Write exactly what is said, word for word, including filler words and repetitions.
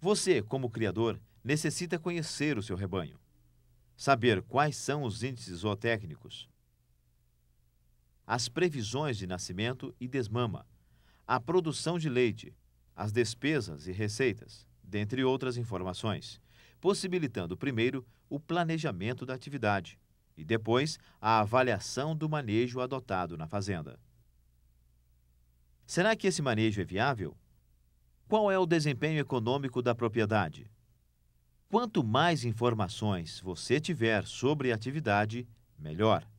Você, como criador, necessita conhecer o seu rebanho, saber quais são os índices zootécnicos, as previsões de nascimento e desmama, a produção de leite, as despesas e receitas, dentre outras informações, possibilitando primeiro o planejamento da atividade e depois a avaliação do manejo adotado na fazenda. Será que esse manejo é viável? Qual é o desempenho econômico da propriedade? Quanto mais informações você tiver sobre a atividade, melhor.